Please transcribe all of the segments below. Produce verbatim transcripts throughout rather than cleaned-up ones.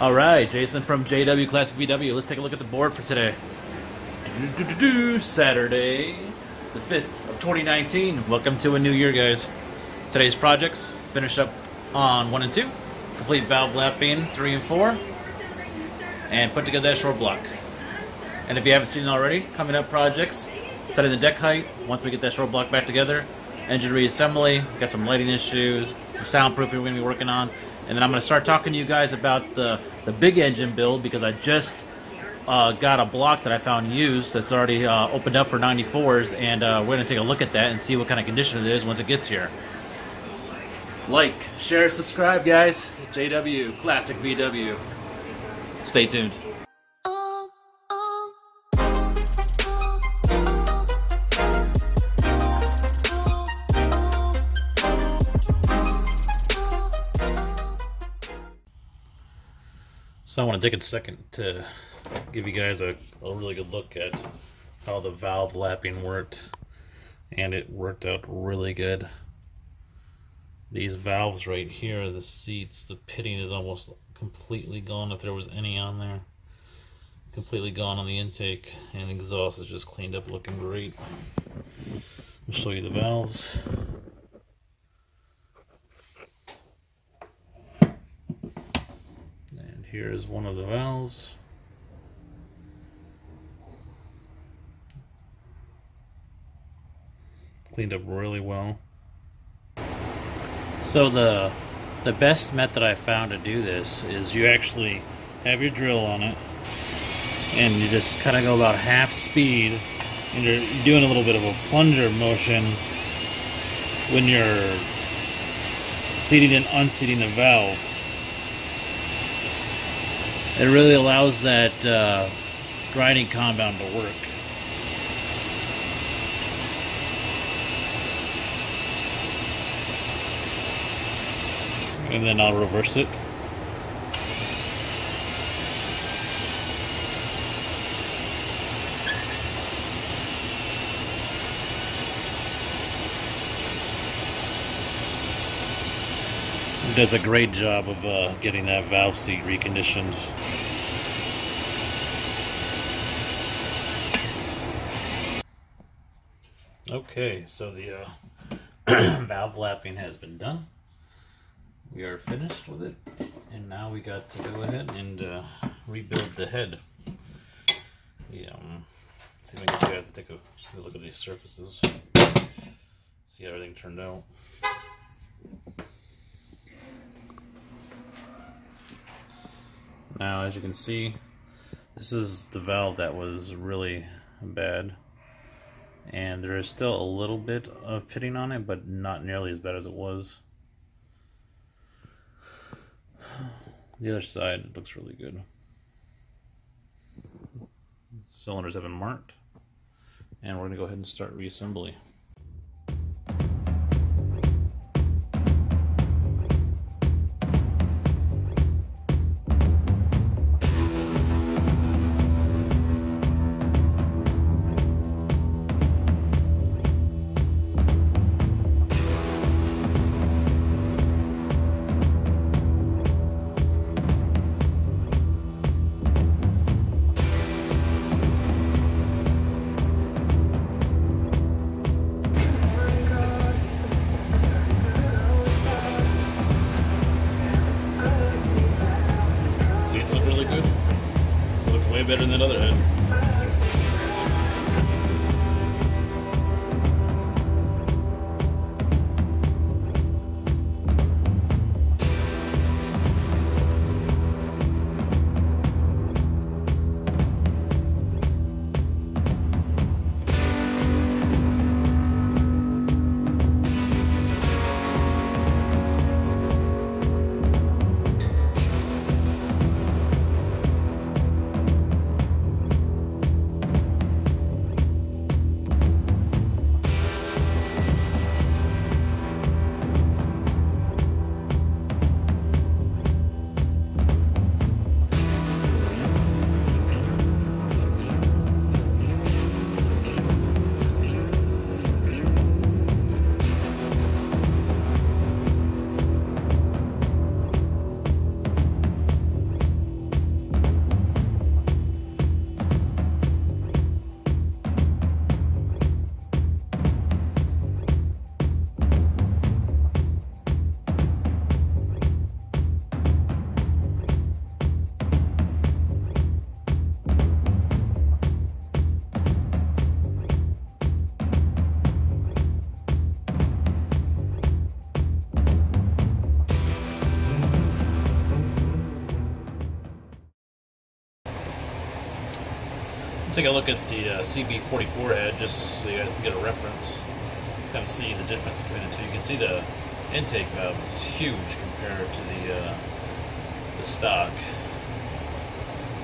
All right, Jason from J W Classic V W. Let's take a look at the board for today. Do, do, do, do, Saturday, the fifth of twenty nineteen. Welcome to a new year, guys. Today's projects: finish up on one and two, complete valve lapping three and four, and put together that short block. And if you haven't seen it already, coming up projects: setting the deck height. Once we get that short block back together, engine reassembly. Got some lighting issues, some soundproofing we're going to be working on. And then I'm going to start talking to you guys about the, the big engine build, because I just uh, got a block that I found used that's already uh, opened up for ninety-fours, and uh, we're going to take a look at that and see what kind of condition it is once it gets here. Like, share, subscribe, guys. J W Classic V W. Stay tuned. So I want to take a second to give you guys a, a really good look at how the valve lapping worked, and it worked out really good. These valves right here, the seats, the pitting is almost completely gone, if there was any on there. Completely gone on the intake, and exhaust is just cleaned up, looking great. I'll show you the valves. Here is one of the valves. Cleaned up really well. So the the best method I found to do this is you actually have your drill on it, and you just kind of go about half speed, and you're doing a little bit of a plunger motion when you're seating and unseating the valve. It really allows that uh, grinding compound to work. And then I'll reverse it. Does a great job of uh, getting that valve seat reconditioned. Okay, so the uh, valve lapping has been done. We are finished with it, and now we got to go ahead and uh, rebuild the head. Yeah, um, see if I can get you guys to take a, take a look at these surfaces, see how everything turned out. Now, as you can see, this is the valve that was really bad, and there is still a little bit of pitting on it, but not nearly as bad as it was. The other side, it looks really good. Cylinders have been marked, and we're going to go ahead and start reassembly. Better than that other head. take a look at the uh, C B forty-four head just so you guys can get a reference. Kind of see the difference between the two. You can see the intake valve is huge compared to the, uh, the stock.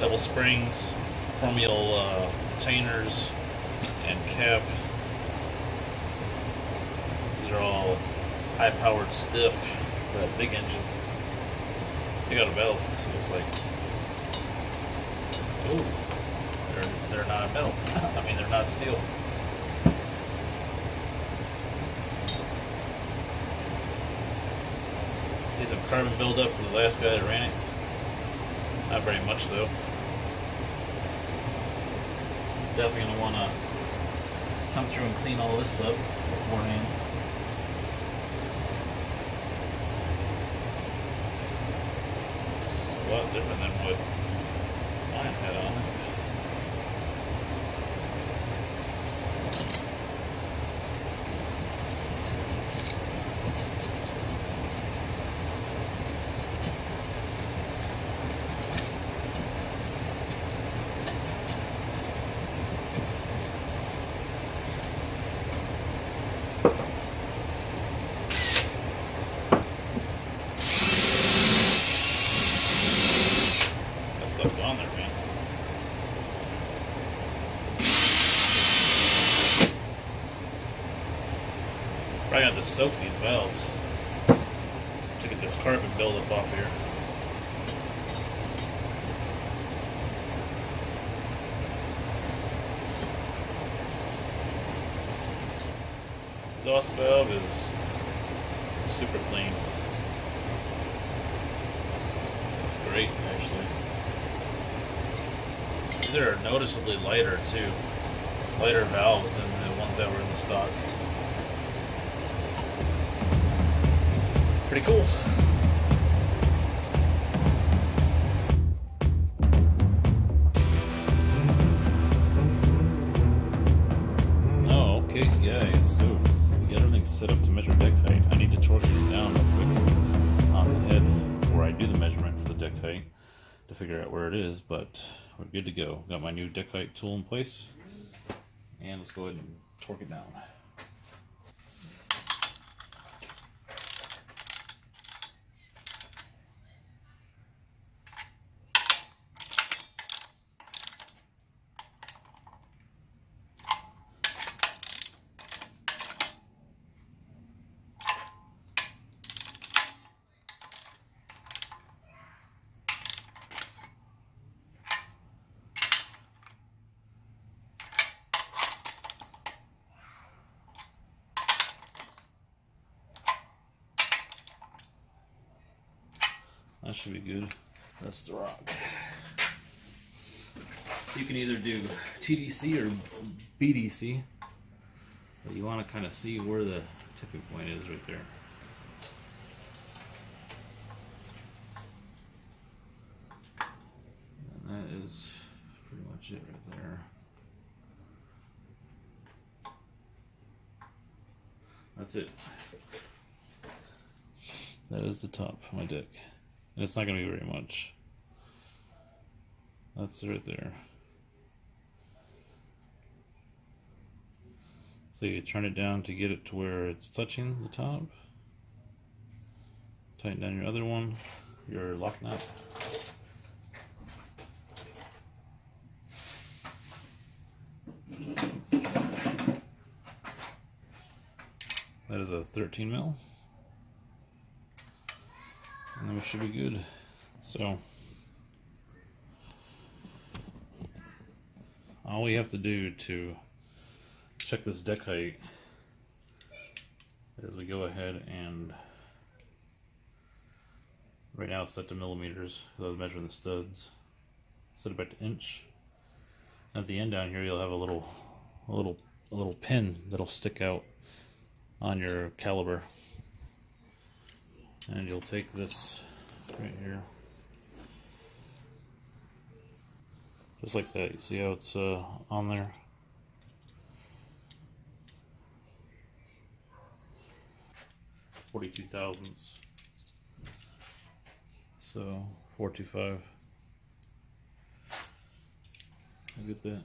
Double springs, chromial uh, retainers, and cap. These are all high-powered stiff for that big engine. Take out a valve, so it looks like. Ooh, they're, they're not metal. I mean, they're not steel. See some carbon buildup from the last guy that ran it. Not very much, though. Definitely gonna wanna come through and clean all this up beforehand. It's a lot different than what mine had on on there, man. Probably got to soak these valves to get this carbon buildup off here. Exhaust valve is super clean. That's great, actually. These are noticeably lighter too, lighter valves than the ones that were in the stock. Pretty cool. Oh, okay guys, so we got everything set up to measure deck height. I need to torque these down real quick on the head before I do the measurement for the deck height to figure out where it is, but we're good to go. Got my new deck height tool in place, and let's go ahead and torque it down. That should be good. That's the rock. You can either do T D C or B D C, but you want to kind of see where the tipping point is right there. And that is pretty much it right there. That's it. That is the top of my deck. And it's not going to be very much. That's right there. So you turn it down to get it to where it's touching the top. Tighten down your other one, your lock nut. That is a thirteen mil. And then we should be good. So all we have to do to check this deck height is we go ahead and right now it's set to millimeters because I was measuring the studs. Set it back to inch. At the end down here you'll have a little a little a little pin that'll stick out on your caliper. And you'll take this right here, just like that. You see how it's uh, on there? Forty-two thousandths. So four two five. I get that.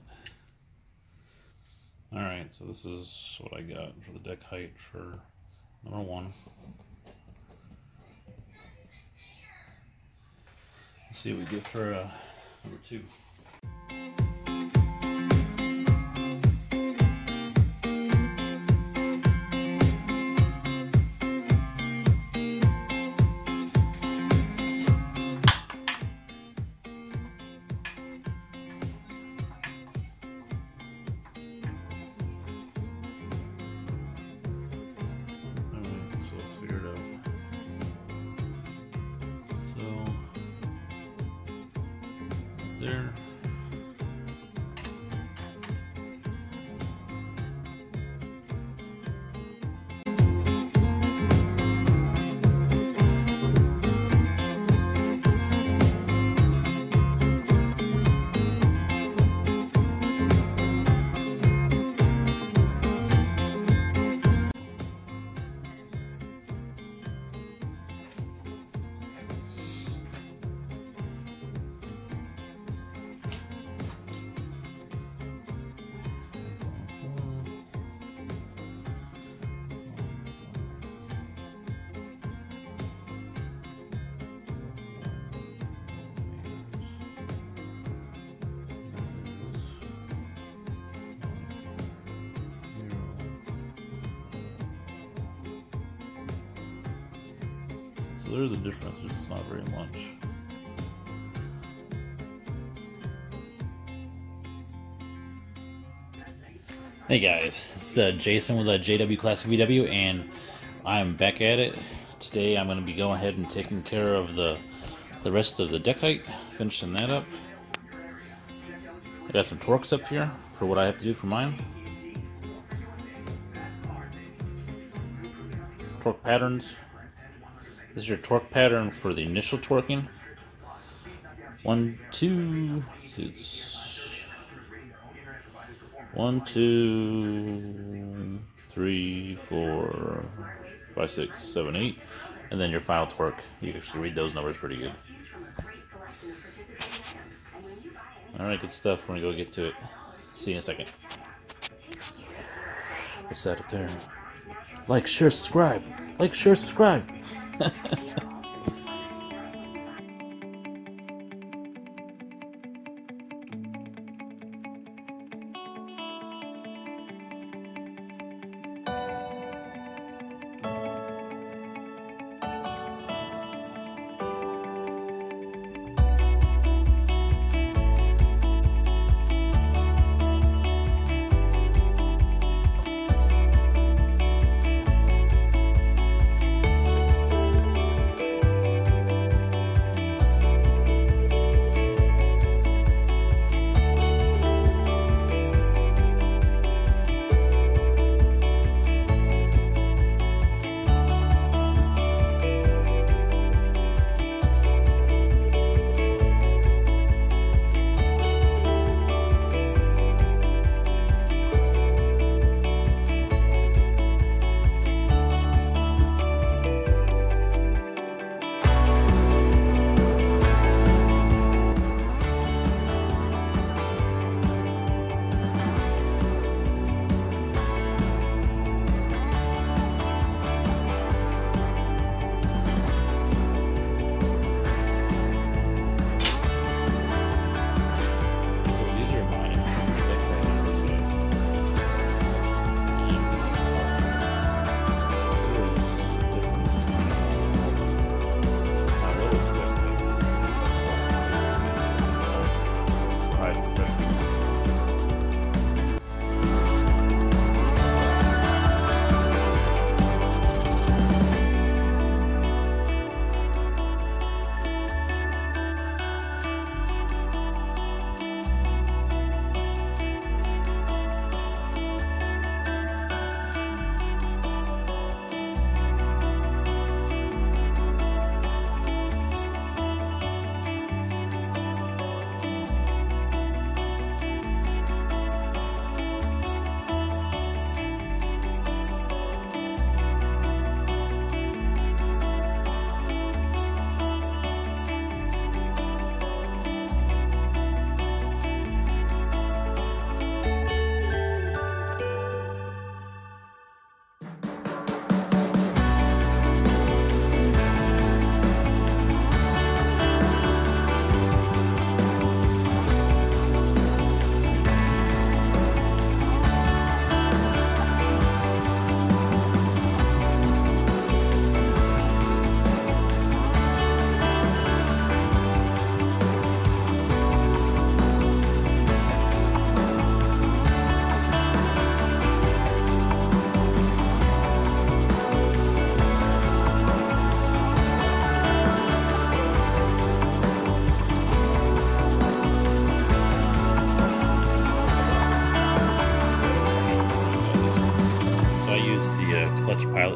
Alright, so this is what I got for the deck height for number one. Let's see what we get for uh, number two. There. So there's a difference, there's just not very much. Hey guys, it's uh, Jason with uh, J W Classic V W, and I'm back at it. Today I'm going to be going ahead and taking care of the the rest of the deck height, finishing that up. I got some torques up here for what I have to do for mine. Torque patterns. This is your torque pattern for the initial torquing. One, two, so it's one, two, three, four, five, six, seven, eight, and then your final torque. You can actually read those numbers pretty good. All right, good stuff. We're gonna go get to it. See you in a second. What's that up there? Like, share, subscribe. Like, share, subscribe.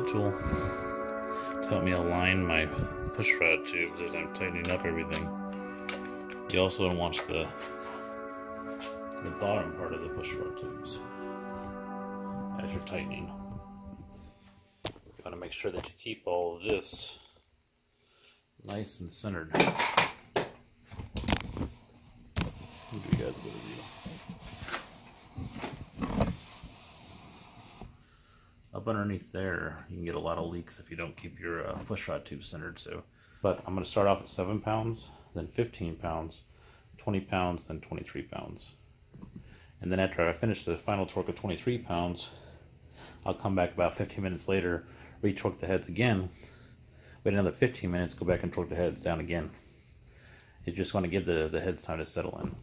tool to help me align my push rod tubes as I'm tightening up everything. You also want to watch the, the bottom part of the push rod tubes as you're tightening. You want to make sure that you keep all of this nice and centered. I'll give you guys a good view. Up underneath there, you can get a lot of leaks if you don't keep your uh, push rod tube centered. So, but I'm going to start off at seven pounds, then fifteen pounds, twenty pounds, then twenty-three pounds, and then after I finish the final torque of twenty-three pounds, I'll come back about fifteen minutes later, re-torque the heads again. Wait another fifteen minutes, go back and torque the heads down again. You just want to give the, the heads time to settle in.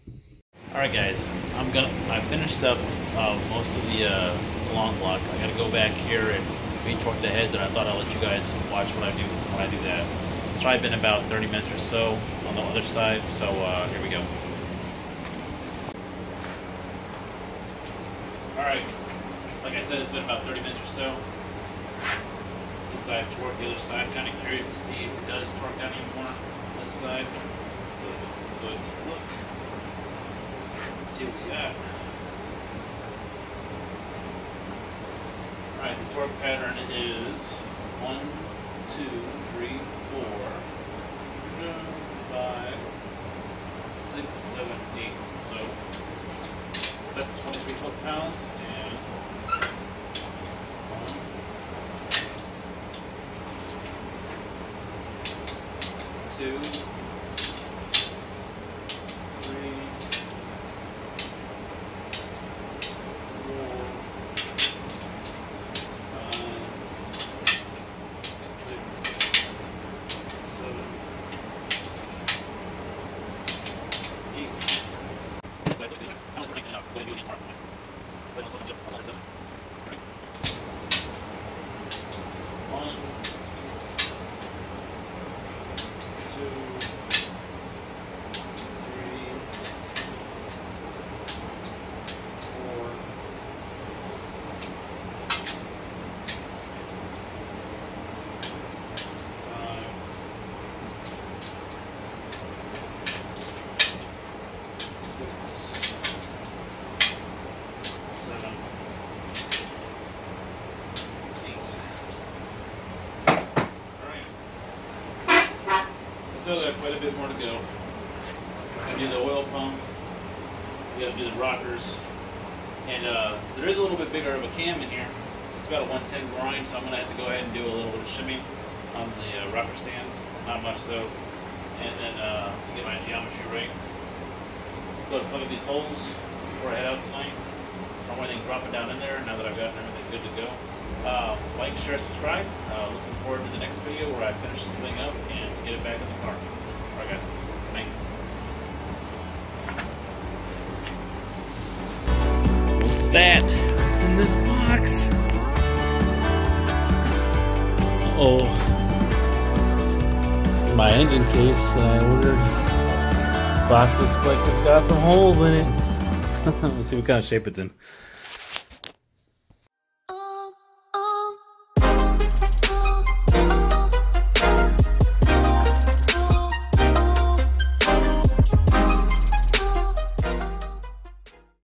Alright guys, I'm gonna, I finished up uh, most of the uh, long block. I gotta go back here and re-torque the heads, and I thought I'll let you guys watch what I do when I do that. It's probably been about thirty minutes or so on the other side, so uh, here we go. Alright, like I said, it's been about thirty minutes or so since I've torqued the other side. I'm kind of curious to see if it does torque down even more on this side. So we'll go to look. Let's see what we got. Alright, the torque pattern is one, two, three, four, five, six, seven, eight. So it's up to twenty-three foot pounds and one, two, still got quite a bit more to go. I gotta do the oil pump, we gotta do the rockers, and uh, there is a little bit bigger of a cam in here. It's about a one ten grind, so I'm gonna have to go ahead and do a little bit of shimmy on the uh, rocker stands, not much though, and then uh, to get my geometry right. Go to plug in these holes before I head out tonight. I don't want anything dropping down in there now that I've gotten everything good to go. Uh, like, share, subscribe. Uh, looking forward to the next video where I finish this thing up and get it back in the car. Alright guys, thanks. What's that? What's in this box? Uh oh. In my engine case I ordered. The box looks like it's got some holes in it. Let's see what kind of shape it's in.